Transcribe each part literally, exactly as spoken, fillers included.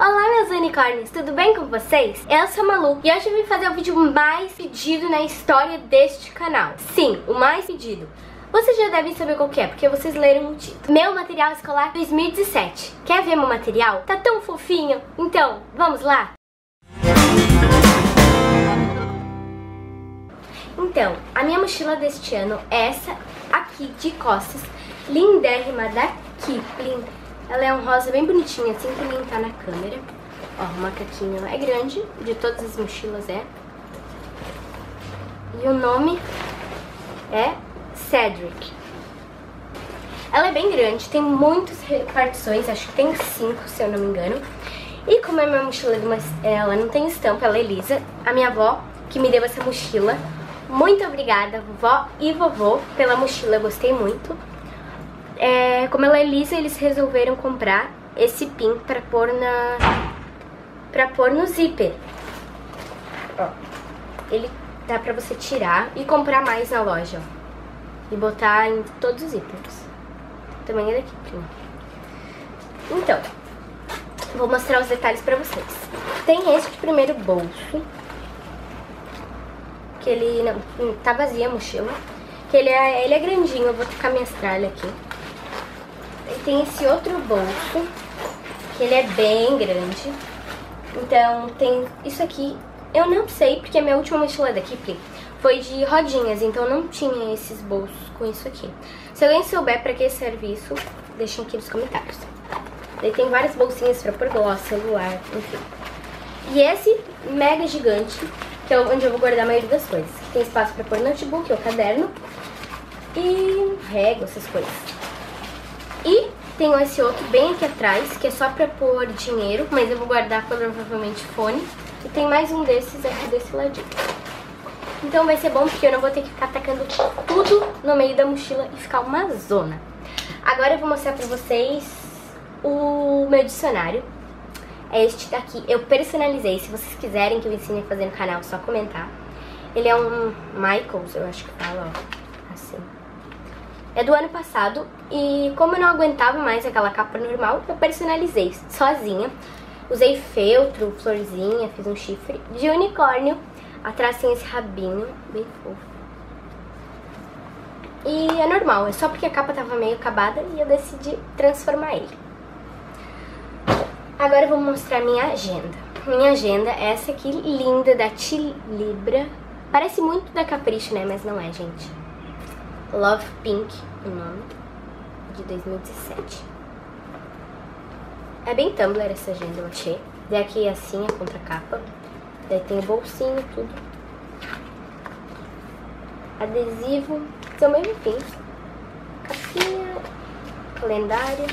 Olá meus unicórnios, tudo bem com vocês? Eu sou a Malu e hoje eu vim fazer o vídeo mais pedido na história deste canal. Sim, o mais pedido. Vocês já devem saber qual que é, porque vocês leram o título. Meu material escolar dois mil e dezessete. Quer ver meu material? Tá tão fofinho? Então, vamos lá? Então, a minha mochila deste ano é essa aqui de costas, lindérrima da Kipling. Ela é um rosa bem bonitinho, assim que nem tá na câmera. Ó, o macaquinho é grande, de todas as mochilas é. E o nome é Cedric. Ela é bem grande, tem muitas repartições, acho que tem cinco, se eu não me engano. E como é minha mochila, de uma, ela não tem estampa, ela é lisa. A minha avó, que me deu essa mochila, muito obrigada, vovó e vovô, pela mochila, eu gostei muito. É, como ela é lisa, eles resolveram comprar esse pin pra pôr na... pra pôr no zíper. Ó, ele dá pra você tirar e comprar mais na loja, ó, e botar em todos os zíperes. Também é daqui, prima. Então, vou mostrar os detalhes pra vocês. Tem este primeiro bolso, que ele... não, tá vazia a mochila, que ele é, ele é grandinho, eu vou trocar minha tralha aqui. E tem esse outro bolso, que ele é bem grande. Então tem isso aqui, eu não sei, porque a minha última mochila da Kipling foi de rodinhas, então não tinha esses bolsos com isso aqui. Se alguém souber pra que serve isso, deixem aqui nos comentários. Daí tem várias bolsinhas pra pôr gloss, celular, enfim. E esse mega gigante, que é onde eu vou guardar a maioria das coisas. Tem espaço pra pôr notebook ou caderno e régua, essas coisas. E tenho esse outro bem aqui atrás, que é só pra pôr dinheiro, mas eu vou guardar provavelmente fone. E tem mais um desses aqui desse ladinho. Então vai ser bom, porque eu não vou ter que ficar tacando tudo no meio da mochila e ficar uma zona. Agora eu vou mostrar pra vocês o meu dicionário. É este daqui, eu personalizei. Se vocês quiserem que eu ensine a fazer no canal, é só comentar. Ele é um Michael, eu acho que fala, ó, assim. É do ano passado e como eu não aguentava mais aquela capa normal, eu personalizei sozinha. Usei feltro, florzinha, fiz um chifre de unicórnio. Atrás tem esse rabinho, bem fofo. E é normal, é só porque a capa tava meio acabada e eu decidi transformar ele. Agora eu vou mostrar minha agenda. Minha agenda é essa aqui, linda, da Tilibra. Parece muito da Capricho, né? Mas não é, gente. Love Pink, o nome, de dois mil e dezessete. É bem Tumblr essa agenda, eu achei. Daí aqui assim, a contracapa. Daí tem o bolsinho, tudo. Adesivo, são bem fofinhos. Capinha, calendário.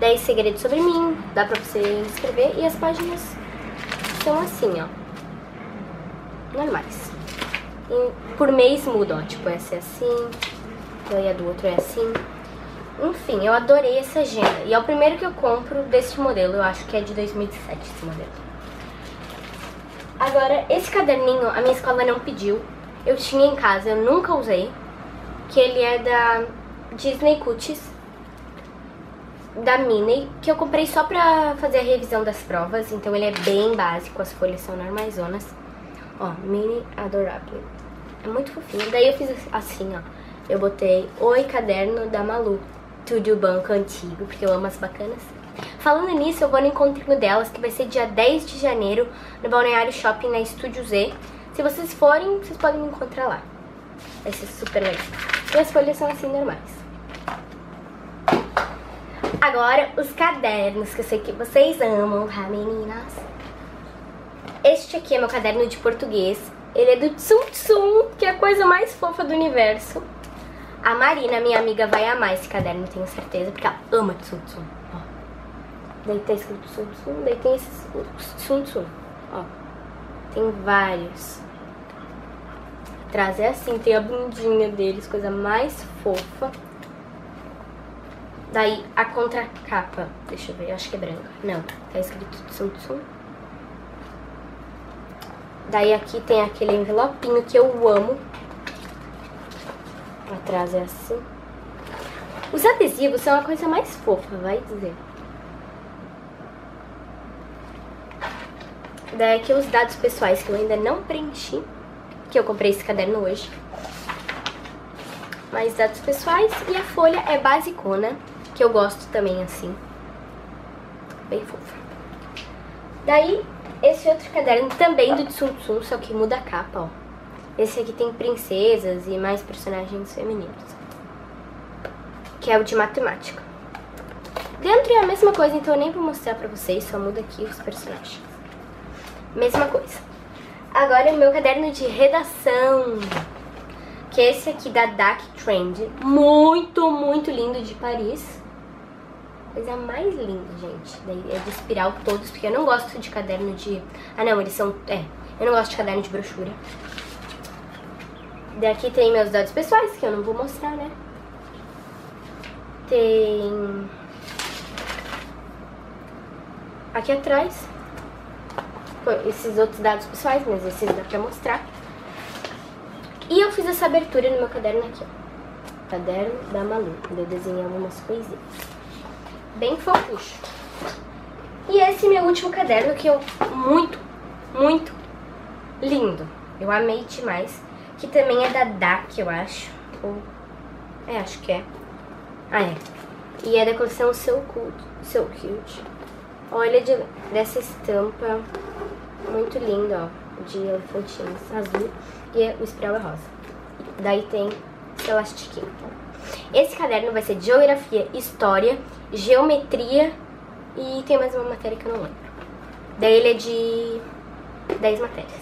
Daí segredos sobre mim, dá pra você escrever. E as páginas são assim, ó, normais. E por mês muda, ó, tipo, essa é assim, daí a do outro é assim. Enfim, eu adorei essa agenda. E é o primeiro que eu compro desse modelo, eu acho que é de dois mil e dezessete esse modelo. Agora, esse caderninho a minha escola não pediu. Eu tinha em casa, eu nunca usei. Que ele é da Disney Cuties, da Minnie, que eu comprei só pra fazer a revisão das provas. Então ele é bem básico, as folhas são normaisonas. Ó, Minnie Adorable. É muito fofinho. Daí eu fiz assim, ó. Eu botei Oi, caderno da Malu. Tudo banco antigo, porque eu amo as bacanas. Falando nisso, eu vou no encontrinho delas, que vai ser dia dez de janeiro, no Balneário Shopping, na Estúdio Z. Se vocês forem, vocês podem me encontrar lá. Vai ser super legal. E as folhas são assim, normais. Agora, os cadernos, que eu sei que vocês amam, tá, meninas? Este aqui é meu caderno de português. Ele é do Tsum Tsum, que é a coisa mais fofa do universo. A Marina, minha amiga, vai amar esse caderno, tenho certeza, porque ela ama Tsum Tsum. Ó. Daí tá escrito Tsum Tsum, daí tem esses Tsum Tsum. Ó. Tem vários. Atrás é assim, tem a bundinha deles, coisa mais fofa. Daí a contracapa, deixa eu ver, eu acho que é branca. Não, tá escrito Tsum Tsum. Daí aqui tem aquele envelopinho que eu amo. Atrás é assim. Os adesivos são a coisa mais fofa, vai dizer. Daqui os dados pessoais que eu ainda não preenchi, que eu comprei esse caderno hoje. Mais dados pessoais. E a folha é basicona, que eu gosto também assim. Bem fofa. Daí, esse outro caderno também do Tsum Tsum, só que muda a capa, ó. Esse aqui tem princesas e mais personagens femininos. Que é o de matemática. Dentro é a mesma coisa, então eu nem vou mostrar pra vocês, só muda aqui os personagens. Mesma coisa. Agora o meu caderno de redação, que é esse aqui da Dark Trend. Muito, muito lindo, de Paris. Coisa mais linda, gente. Daí é de espiral todos, porque eu não gosto de caderno de... Ah, não, eles são... É, eu não gosto de caderno de brochura. Daqui tem meus dados pessoais, que eu não vou mostrar, né? Tem... Aqui atrás... Esses outros dados pessoais, mas esses dá pra mostrar. E eu fiz essa abertura no meu caderno aqui, ó. Caderno da Malu. Eu desenhei algumas coisinhas. Bem fofucho. E esse meu último caderno, que eu... Muito, muito lindo. Eu amei demais. Que também é da D A C, eu acho. Ou... É, acho que é. Ah, é. E é da coleção So Cute. So Cute. Olha de... dessa estampa... Muito lindo, ó, de elefantinhos azul e o espiral é rosa. Daí tem esse elastiquinho. Esse caderno vai ser geografia, história, geometria e tem mais uma matéria que eu não lembro. Daí ele é de dez matérias.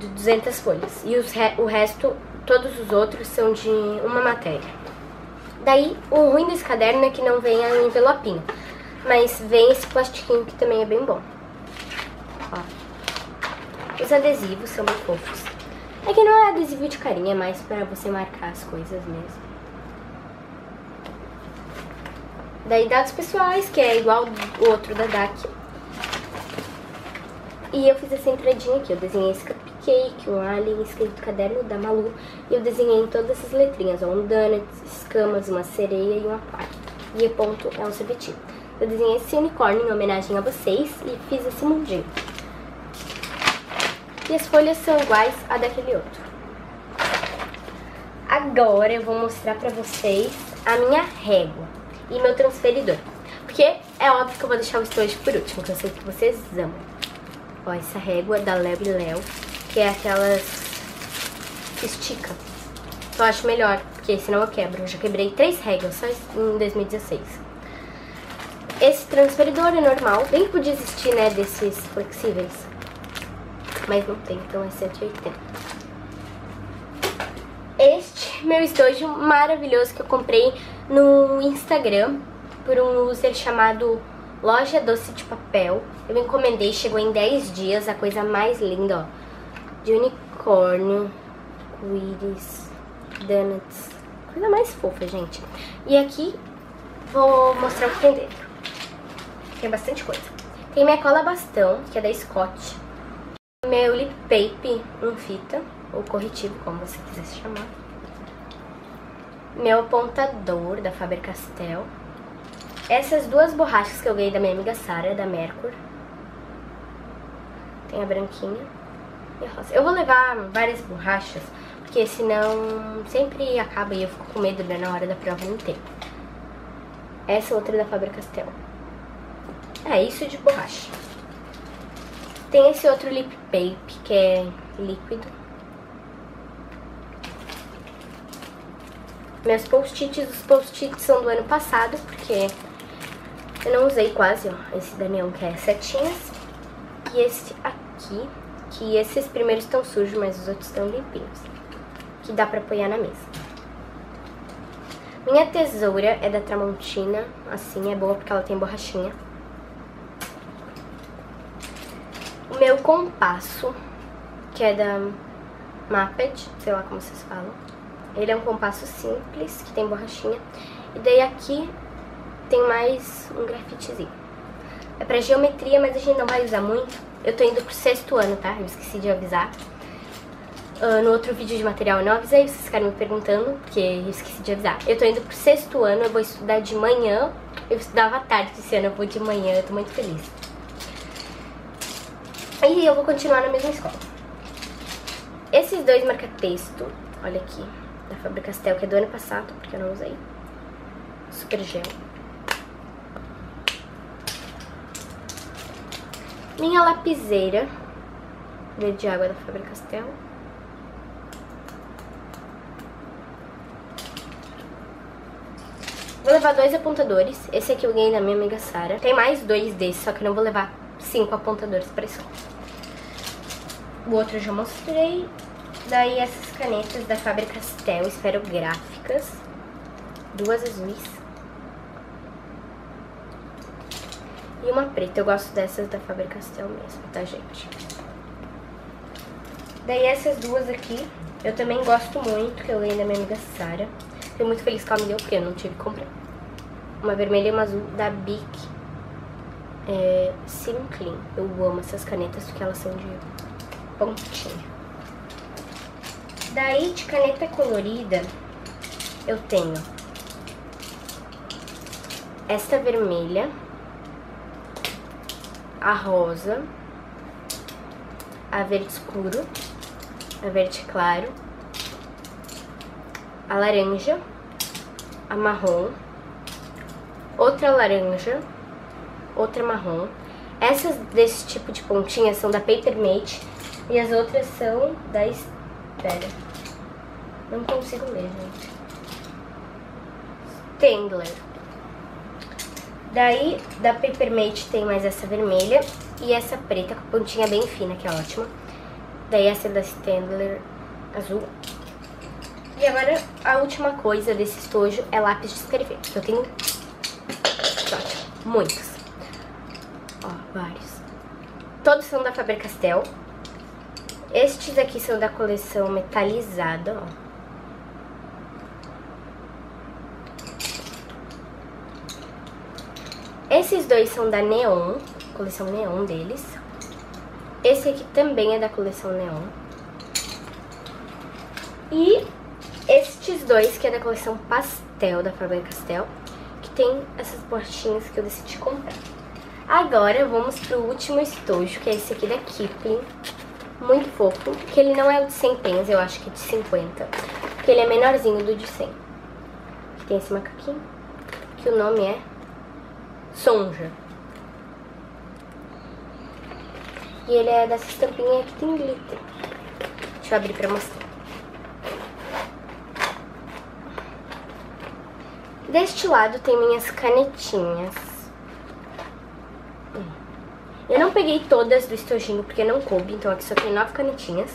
De duzentas folhas. E os re... o resto, todos os outros, são de uma matéria. Daí o ruim desse caderno é que não vem a envelopinho. Mas vem esse plastiquinho que também é bem bom. Ó. Os adesivos são bem fofos. É que não é adesivo de carinha, é mais pra você marcar as coisas mesmo. Daí dados pessoais, que é igual o outro da D A C. E eu fiz essa entradinha aqui. Eu desenhei esse cupcake, um alien, escrito caderno da Malu. E eu desenhei em todas essas letrinhas. Ó, um donut, escamas, uma sereia e um aquário. E o ponto é um sorvetinho. Eu desenhei esse unicórnio em homenagem a vocês e fiz esse mundinho. E as folhas são iguais à daquele outro. Agora eu vou mostrar pra vocês a minha régua e meu transferidor. Porque é óbvio que eu vou deixar o estojo por último, que eu sei que vocês amam. Ó, essa régua da Léo e Léo, que é aquelas que estica. Eu acho melhor, porque senão eu quebro. Eu já quebrei três réguas só em dois mil e dezesseis. Esse transferidor é normal, bem podia existir, né, desses flexíveis, mas não tem, então é cento e oitenta. Este meu estojo maravilhoso que eu comprei no Instagram por um user chamado Loja Doce de Papel. Eu encomendei, chegou em dez dias, a coisa mais linda, ó, de unicórnio, íris, donuts, coisa mais fofa, gente. E aqui vou mostrar o que tem dentro. Tem bastante coisa. Tem minha cola bastão, que é da Scott. Meu lip tape em fita, ou corretivo, como você quiser se chamar. Meu apontador, da Faber-Castell. Essas duas borrachas que eu ganhei da minha amiga Sarah, da Mercur. Tem a branquinha e a rosa. Eu vou levar várias borrachas, porque senão sempre acaba e eu fico com medo, né, na hora da prova não ter. Essa outra é da Faber-Castell. É, isso de borracha. Tem esse outro lip tape, que é líquido. Meus post-its, os post-its são do ano passado, porque eu não usei quase, ó. Esse da Neon, que é setinhas. E esse aqui, que esses primeiros estão sujos, mas os outros estão limpinhos. Que dá pra apoiar na mesa. Minha tesoura é da Tramontina, assim, é boa porque ela tem borrachinha. Meu compasso, que é da Maped, sei lá como vocês falam. Ele é um compasso simples, que tem borrachinha. E daí aqui tem mais um grafitezinho. É pra geometria, mas a gente não vai usar muito. Eu tô indo pro sexto ano, tá? Eu esqueci de avisar. Uh, no outro vídeo de material eu não avisei, vocês ficaram me perguntando, porque eu esqueci de avisar. Eu tô indo pro sexto ano, eu vou estudar de manhã. Eu estudava à tarde esse ano, eu vou de manhã, eu tô muito feliz. E eu vou continuar na mesma escola. Esses dois marca-texto, olha aqui, da Faber-Castell, que é do ano passado, porque eu não usei. Super gel. Minha lapiseira verde água da Faber-Castell. Vou levar dois apontadores. Esse aqui eu ganhei da minha amiga Sara. Tem mais dois desses, só que eu não vou levar cinco apontadores pra escola. O outro eu já mostrei. Daí essas canetas da Faber-Castell esferográficas. Duas azuis. E uma preta. Eu gosto dessas da Faber-Castell mesmo, tá, gente? Daí essas duas aqui, eu também gosto muito, que eu ganhei da minha amiga Sara. Fiquei muito feliz que ela me deu, porque eu não tive que comprar. Uma vermelha e uma azul da Bic. É, SimiClean. Eu amo essas canetas porque elas são de pontinha. Daí de caneta colorida eu tenho esta vermelha, a rosa, a verde escuro, a verde claro, a laranja, a marrom, outra laranja, outra marrom. Essas desse tipo de pontinha são da Paper Mate e as outras são da... Espera, não consigo ler, gente. Staedtler. Daí, da Paper Mate tem mais essa vermelha e essa preta com a pontinha bem fina, que é ótima. Daí essa é da Staedtler azul. E agora, a última coisa desse estojo é lápis de escrever, que eu tenho muitos. Ó, vários. Todos são da Faber-Castell. Estes aqui são da coleção metalizada, ó. Esses dois são da Neon, coleção Neon deles. Esse aqui também é da coleção Neon. E estes dois, que é da coleção Pastel, da Faber-Castell, que tem essas portinhas que eu decidi comprar. Agora vamos pro último estojo, que é esse aqui da Kipling. Muito fofo, que ele não é o de cem pens, eu acho que é de cinquenta, porque ele é menorzinho do de cem. Aqui tem esse macaquinho, que o nome é Sonja. E ele é dessa estampinha que tem glitter. Deixa eu abrir pra mostrar. Deste lado tem minhas canetinhas. Eu não peguei todas do estojinho porque não coube, então aqui só tem nove canetinhas.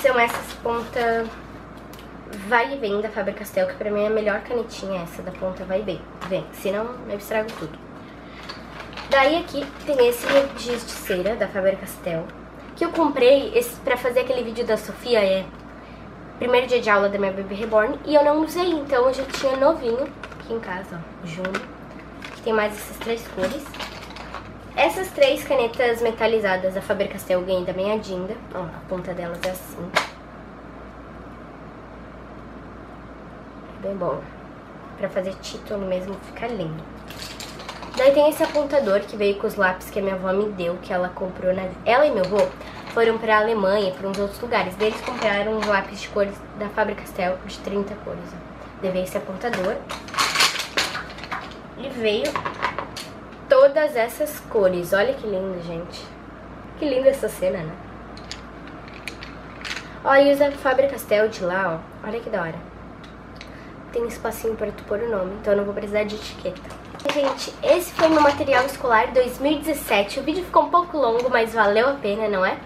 São essas ponta vai e vem da Faber-Castell, que pra mim é a melhor canetinha essa, da ponta vai e vem. Vem, senão eu estrago tudo. Daí aqui tem esse giz de cera da Faber-Castell, que eu comprei esse pra fazer aquele vídeo da Sofia, é primeiro dia de aula da minha bebê reborn, e eu não usei, então eu já tinha novinho aqui em casa, ó, junho. Tem mais essas três cores. Essas três canetas metalizadas da Faber-Castell eu ganhei da minha Dinda. Ó, a ponta delas é assim. Bem bom. Pra fazer título mesmo, fica lindo. Daí tem esse apontador que veio com os lápis que a minha avó me deu, que ela comprou na... Ela e meu avô foram pra Alemanha, pra uns outros lugares. Daí eles compraram um lápis de cores da Faber-Castell de trinta cores. Ó. Levei esse apontador. E veio... todas essas cores. Olha que lindo, gente. Que linda essa cena, né? Ó, e os da Faber-Castell de lá, ó. Olha que da hora. Tem um espacinho pra tu pôr o nome, então eu não vou precisar de etiqueta. Gente, esse foi meu material escolar dois mil e dezessete. O vídeo ficou um pouco longo, mas valeu a pena, não é?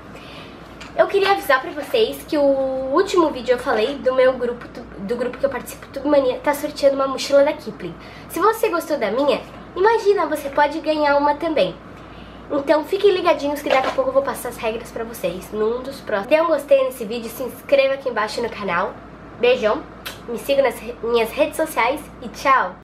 Eu queria avisar pra vocês que o último vídeo eu falei do meu grupo, do grupo que eu participo, TubeMania, tá sorteando uma mochila da Kipling. Se você gostou da minha... imagina, você pode ganhar uma também. Então fiquem ligadinhos que daqui a pouco eu vou passar as regras pra vocês num dos próximos. Dê um gostei nesse vídeo, se inscreva aqui embaixo no canal. Beijão, me sigam nas minhas redes sociais e tchau!